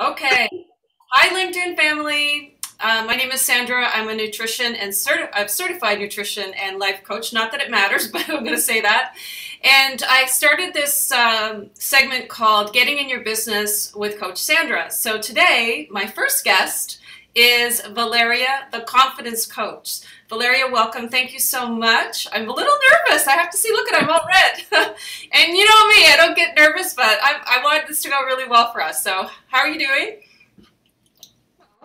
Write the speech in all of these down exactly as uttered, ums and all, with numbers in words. Okay. Hi, LinkedIn family. Uh, my name is Sandra. I'm a nutrition and certi I'm certified nutrition and life coach. Not that it matters, but I'm going to say that. And I started this um, segment called Getting in Your Business with Coach Sandra. So today, my first guest is Valeria, the confidence coach. Valeria, welcome. Thank you so much. I'm a little nervous. I have to see, look at, I'm all red. And you know me, I don't get nervous, but I, I want this to go really well for us. So how are you doing?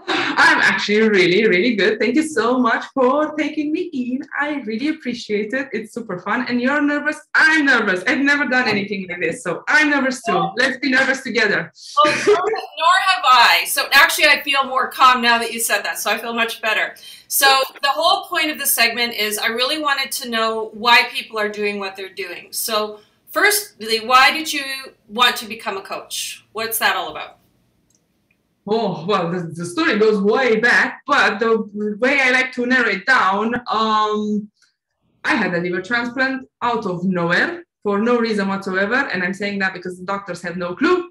I'm actually really, really good. Thank you so much for taking me in. I really appreciate it. It's super fun. And you're nervous? I'm nervous. I've never done anything like this, so I'm nervous too. Let's be nervous together. Well, nor, nor have I. So actually, I feel more calm now that you said that, so I feel much better. So the whole point of this segment is I really wanted to know why people are doing what they're doing. So firstly, why did you want to become a coach? What's that all about? Oh, well, the, the story goes way back, but the way I like to narrow it down, um, I had a liver transplant out of nowhere for no reason whatsoever. And I'm saying that because the doctors have no clue.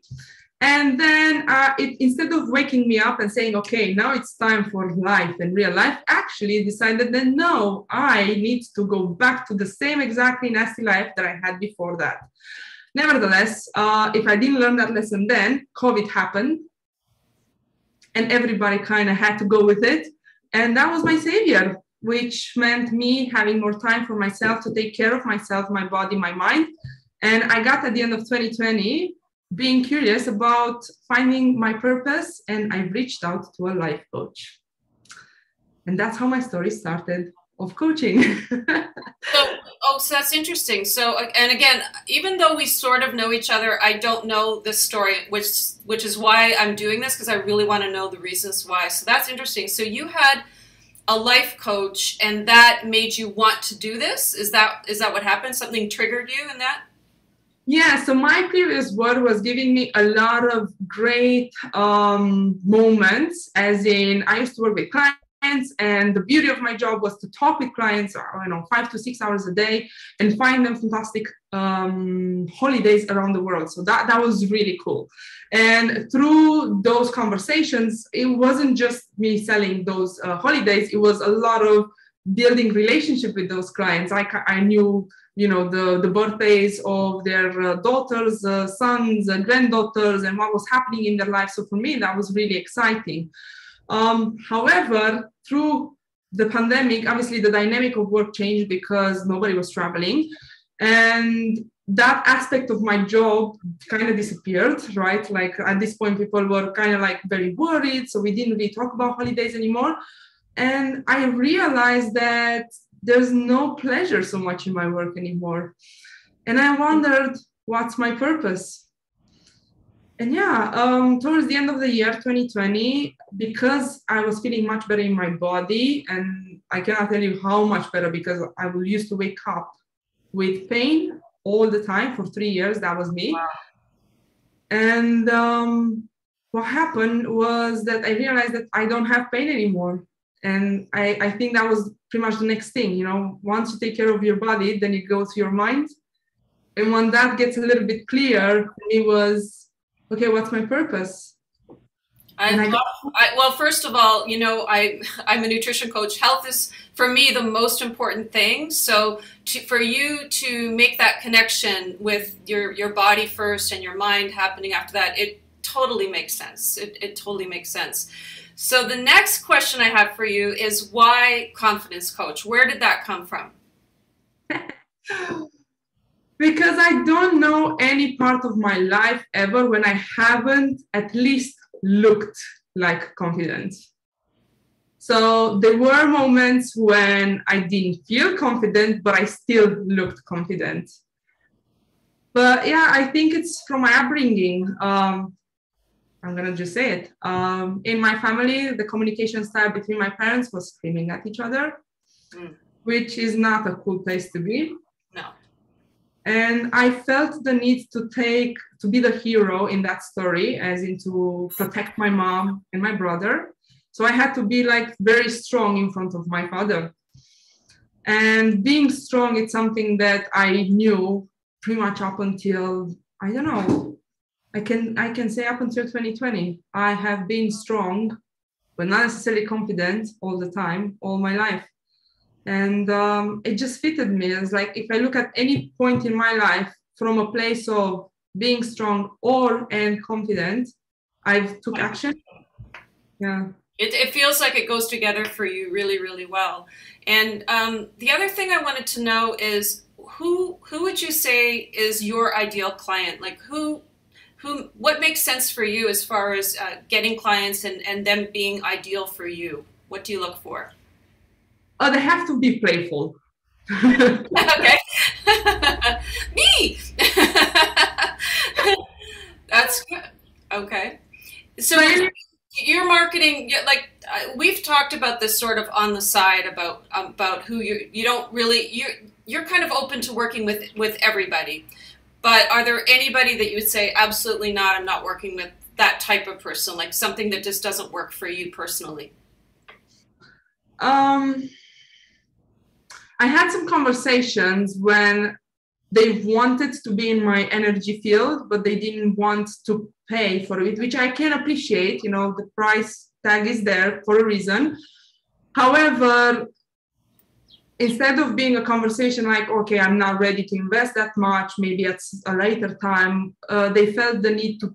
And then uh, it, instead of waking me up and saying, okay, now it's time for life and real life, actually decided that no, I need to go back to the same exactly nasty life that I had before that. Nevertheless, uh, if I didn't learn that lesson then, COVID happened. And everybody kind of had to go with it. And that was my savior, which meant me having more time for myself to take care of myself, my body, my mind. And I got at the end of twenty twenty, being curious about finding my purpose. And I reached out to a life coach. And that's how my story started of coaching. So, oh, so that's interesting. So, and again, even though we sort of know each other, I don't know this story, which which is why I'm doing this, because I really want to know the reasons why. So that's interesting. So you had a life coach, and that made you want to do this? Is that is that what happened? Something triggered you in that? Yeah, so my previous work was giving me a lot of great um, moments, as in I used to work with clients. And the beauty of my job was to talk with clients, you know, five to six hours a day and find them fantastic um, holidays around the world. So that, that was really cool. And through those conversations, it wasn't just me selling those uh, holidays. It was a lot of building relationship with those clients. I, I knew, you know, the, the birthdays of their uh, daughters, uh, sons, uh, granddaughters, and what was happening in their life. So for me, that was really exciting. Um, however, through the pandemic, obviously the dynamic of work changed because nobody was traveling, and that aspect of my job kind of disappeared, right? Like at this point, people were kind of like very worried. So we didn't really talk about holidays anymore. And I realized that there's no pleasure so much in my work anymore. And I wondered, what's my purpose? And yeah, um, towards the end of the year, twenty twenty, because I was feeling much better in my body, and I cannot tell you how much better, because I used to wake up with pain all the time for three years. That was me. Wow. And um, what happened was that I realized that I don't have pain anymore. And I, I think that was pretty much the next thing. You know, once you take care of your body, then it goes to your mind. And when that gets a little bit clear, it was, okay, what's my purpose? I love, I, well, first of all, you know, I, I'm a nutrition coach. Health is, for me, the most important thing. So to, for you to make that connection with your, your body first and your mind happening after that, it totally makes sense. It, it totally makes sense. So the next question I have for you is, why confidence coach? Where did that come from? Because I don't know any part of my life ever when I haven't at least looked like confident. So there were moments when I didn't feel confident, but I still looked confident. But yeah, I think it's from my upbringing. Um, I'm going to just say it. Um, in my family, the communication style between my parents was screaming at each other, mm. which is not a cool place to be. No. And I felt the need to take, to be the hero in that story, as in to protect my mom and my brother. So I had to be like very strong in front of my father. And being strong, it's something that I knew pretty much up until, I don't know, I can I can say up until twenty twenty, I have been strong, but not necessarily confident all the time, all my life. And um, it just fitted me. It's like, if I look at any point in my life from a place of being strong or and confident, I've took action. Yeah. It, it feels like it goes together for you really, really well. And um, the other thing I wanted to know is who who would you say is your ideal client? Like who, who what makes sense for you as far as uh, getting clients and, and them being ideal for you? What do you look for? Oh, they have to be playful. Okay. Me! That's good. Okay. So you're, you're marketing, like uh, we've talked about this sort of on the side about about who you you don't really, you're, you're kind of open to working with, with everybody. But are there anybody that you would say, absolutely not, I'm not working with that type of person, like something that just doesn't work for you personally? Um, I had some conversations when they wanted to be in my energy field, but they didn't want to pay for it, which I can appreciate. You know, the price tag is there for a reason. However, instead of being a conversation like, okay, I'm not ready to invest that much, maybe at a later time, uh, they felt the need to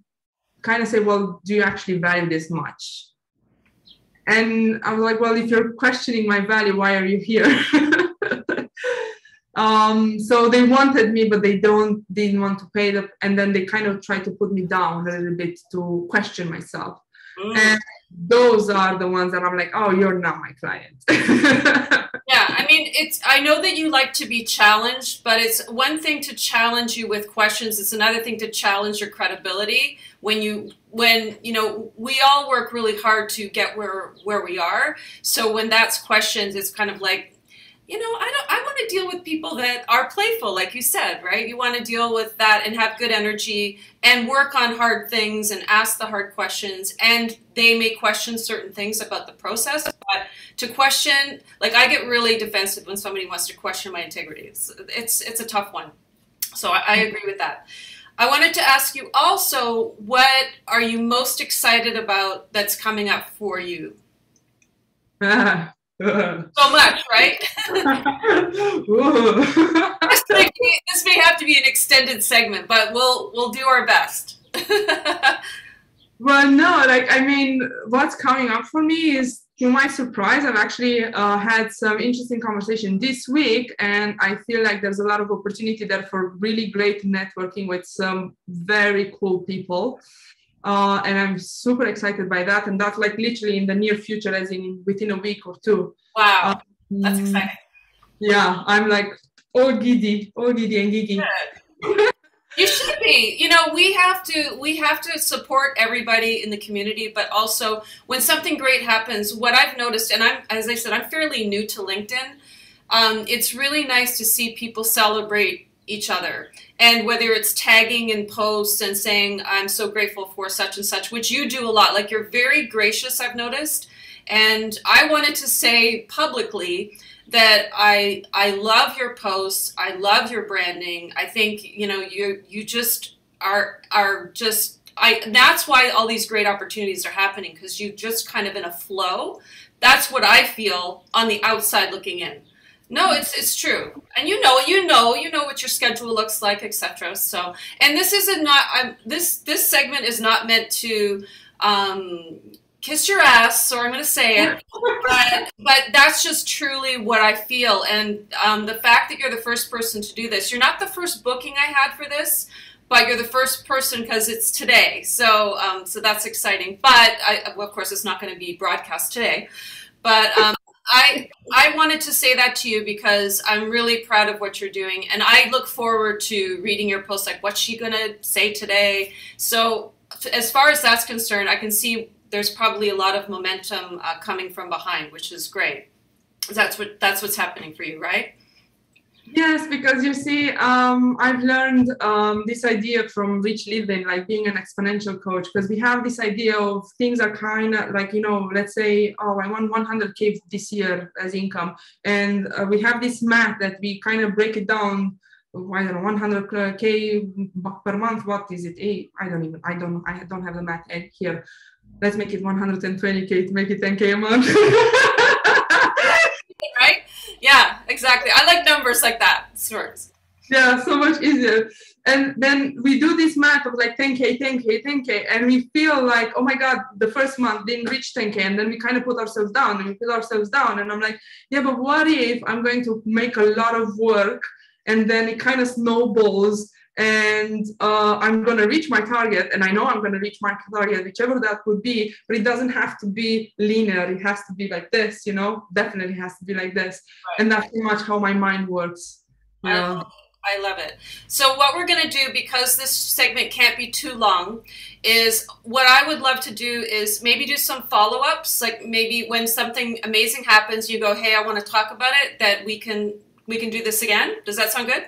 kind of say, well, do you actually value this much? And I was like, well, if you're questioning my value, why are you here? um, so they wanted me, but they don't didn't want to pay the, and then they kind of tried to put me down a little bit to question myself. Mm. And those are the ones that I'm like, oh, you're not my client. Yeah, I mean, it's. I know that you like to be challenged, but it's one thing to challenge you with questions. It's another thing to challenge your credibility when you when you know we all work really hard to get where where we are. So when that's questioned, it's kind of like, you know, I don't. I want to deal with people that are playful, like you said, right? You want to deal with that and have good energy and work on hard things and ask the hard questions. And they may question certain things about the process, but to question, like I get really defensive when somebody wants to question my integrity. It's it's, it's a tough one. So I, I agree with that. I wanted to ask you also, what are you most excited about that's coming up for you? So much, right? This may have to be an extended segment, but we'll we'll do our best. Well, no, like I mean, what's coming up for me is, to my surprise, I've actually uh, had some interesting conversation this week, and I feel like there's a lot of opportunity there for really great networking with some very cool people. Uh, and I'm super excited by that. And that's like literally in the near future, as in within a week or two. Wow. Um, that's exciting. Yeah. I'm like all giddy, all giddy and giddy. You should be. You know, we have to, we have to support everybody in the community, but also when something great happens, what I've noticed, and I'm, as I said, I'm fairly new to LinkedIn. Um, it's really nice to see people celebrate each other. And whether it's tagging in posts and saying, I'm so grateful for such and such, which you do a lot, like you're very gracious, I've noticed. And I wanted to say publicly that I I love your posts. I love your branding. I think, you know, you you just are, are just, I that's why all these great opportunities are happening, because you just kind of in a flow. That's what I feel on the outside looking in. No, it's it's true, and you know, you know, you know what your schedule looks like, et cetera. So, and this isn't not I'm, this this segment is not meant to um, kiss your ass, or I'm going to say it, but but that's just truly what I feel, and um, the fact that you're the first person to do this, you're not the first booking I had for this, but you're the first person because it's today, so um, so that's exciting. But I, well, of course, it's not going to be broadcast today, but. Um, I, I wanted to say that to you because I'm really proud of what you're doing, and I look forward to reading your posts, like what's she going to say today. So as far as that's concerned, I can see there's probably a lot of momentum uh, coming from behind, which is great. That's what that's what's happening for you, right? Yes, because you see, um, I've learned um, this idea from Rich Lilden, like being an exponential coach, because we have this idea of things are kind of like, you know, let's say, oh, I want one hundred K this year as income. And uh, we have this math that we kind of break it down I don't know, one hundred K per month. What is it? Eight? I don't even, I don't, I don't have the math here. Let's make it one hundred twenty K to make it ten K a month. Right? Yeah, exactly. I like numbers like that. It works. Yeah, so much easier. And then we do this math of like ten K, ten K, ten K, and we feel like, oh my God, the first month didn't reach ten K, and then we kind of put ourselves down, and we put ourselves down, and I'm like, yeah, but what if I'm going to make a lot of work, and then it kind of snowballs, and uh, I'm going to reach my target, and I know I'm going to reach my target, whichever that would be, but it doesn't have to be linear, it has to be like this, you know, definitely has to be like this, right. And that's pretty much how my mind works. Yeah. I love it. So what we're going to do, because this segment can't be too long, is what I would love to do is maybe do some follow-ups. Like maybe when something amazing happens, you go, hey, I want to talk about it, that we can, we can do this again. Does that sound good?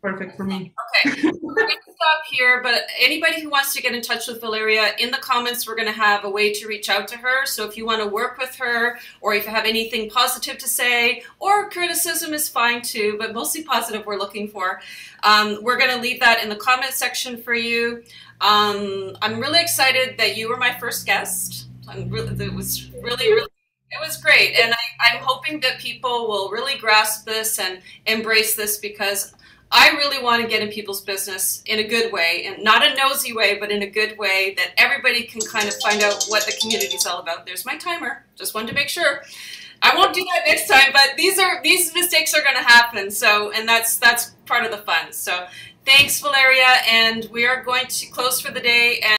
Perfect for me. Okay. We're going to stop here, but anybody who wants to get in touch with Valeria, in the comments, we're going to have a way to reach out to her. So if you want to work with her, or if you have anything positive to say, or criticism is fine too, but mostly positive we're looking for. Um, we're going to leave that in the comment section for you. Um, I'm really excited that you were my first guest. I'm really, it was really, really It was great. And I, I'm hoping that people will really grasp this and embrace this, because I really want to get in people's business in a good way, and not a nosy way, but in a good way that everybody can kind of find out what the community is all about. There's my timer. Just wanted to make sure. I won't do that next time, but these are these mistakes are going to happen. So, and that's that's part of the fun. So, thanks, Valeria, and we are going to close for the day. And